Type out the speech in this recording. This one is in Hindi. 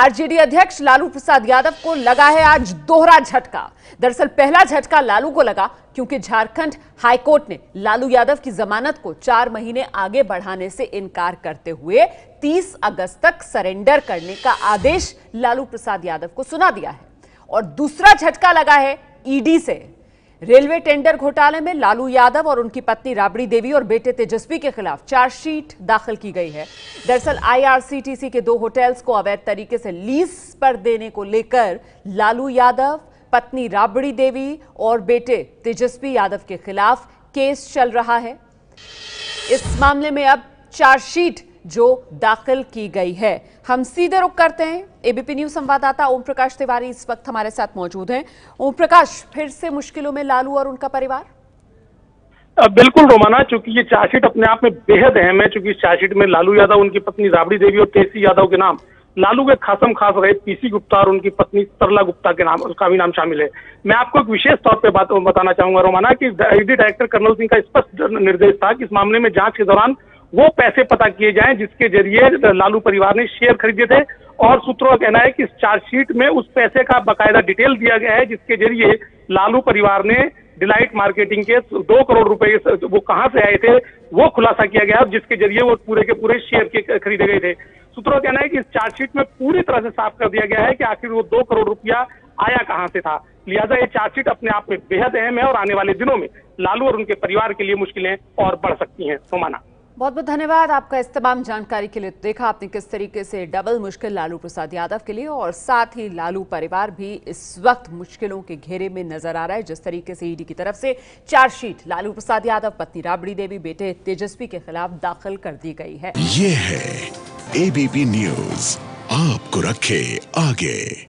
आरजेडी अध्यक्ष लालू प्रसाद यादव को लगा है आज दोहरा झटका। दरअसल पहला झटका लालू को लगा क्योंकि झारखंड हाईकोर्ट ने लालू यादव की जमानत को 4 महीने आगे बढ़ाने से इनकार करते हुए 30 अगस्त तक सरेंडर करने का आदेश लालू प्रसाद यादव को सुना दिया है। और दूसरा झटका लगा है ईडी से। रेलवे टेंडर घोटाले में लालू यादव और उनकी पत्नी राबड़ी देवी और बेटे तेजस्वी के खिलाफ चार्जशीट दाखिल की गई है। दरअसल आईआरसीटीसी के 2 होटल्स को अवैध तरीके से लीज पर देने को लेकर लालू यादव, पत्नी राबड़ी देवी और बेटे तेजस्वी यादव के खिलाफ केस चल रहा है। इस मामले में अब चार्जशीट जो दाखिल की गई है। हम सीधे रुख करते हैं, एबीपी न्यूज़ संवाददाता ओम प्रकाश तिवारी इस वक्त हमारे साथ मौजूद हैं। ओम प्रकाश, फिर से मुश्किलों में लालू और उनका परिवार? बिल्कुल रोमाना, चूंकि ये चार्जशीट अपने आप में बेहद अहम है, चूंकि इस चार्जशीट में लालू यादव, उनकी पत्नी राबड़ी देवी और तेजस्वी यादव के नाम लालू के खासम खास रहे पीसी गुप्ता और उनकी पत्नी सरला गुप्ता के नाम का भी नाम शामिल है। मैं आपको एक विशेष तौर पे बात बताना चाहूंगा रोमाना कि ईडी डायरेक्टर कर्नल सिंह का स्पष्ट निर्देश था कि इस मामले में जांच के दौरान वो पैसे पता किए जाएं जिसके जरिए लालू परिवार ने शेयर खरीदे थे। और सूत्रों का कहना है कि इस चार्जशीट में उस पैसे का बाकायदा डिटेल दिया गया है जिसके जरिए लालू परिवार ने डिलाइट मार्केटिंग के 2 करोड़ रुपए वो कहां से आए थे वो खुलासा किया गया, जिसके जरिए वो पूरे के पूरे शेयर के खरीदे गए थे। सूत्रों का कहना है कि इस चार्जशीट में पूरी तरह से साफ कर दिया गया है कि आखिर वो 2 करोड़ रुपया आया कहां से था। लिहाजा ये चार्जशीट अपने आप में बेहद अहम है और आने वाले दिनों में लालू और उनके परिवार के लिए मुश्किलें और बढ़ सकती हैं। सोमाना, बहुत बहुत धन्यवाद आपका इस तमाम जानकारी के लिए। देखा आपने किस तरीके से डबल मुश्किल लालू प्रसाद यादव के लिए और साथ ही लालू परिवार भी इस वक्त मुश्किलों के घेरे में नजर आ रहा है। जिस तरीके से ईडी की तरफ से चार्जशीट लालू प्रसाद यादव, पत्नी राबड़ी देवी, बेटे तेजस्वी के खिलाफ दाखिल कर दी गई है। ये है एबीपी न्यूज़, आपको रखे आगे।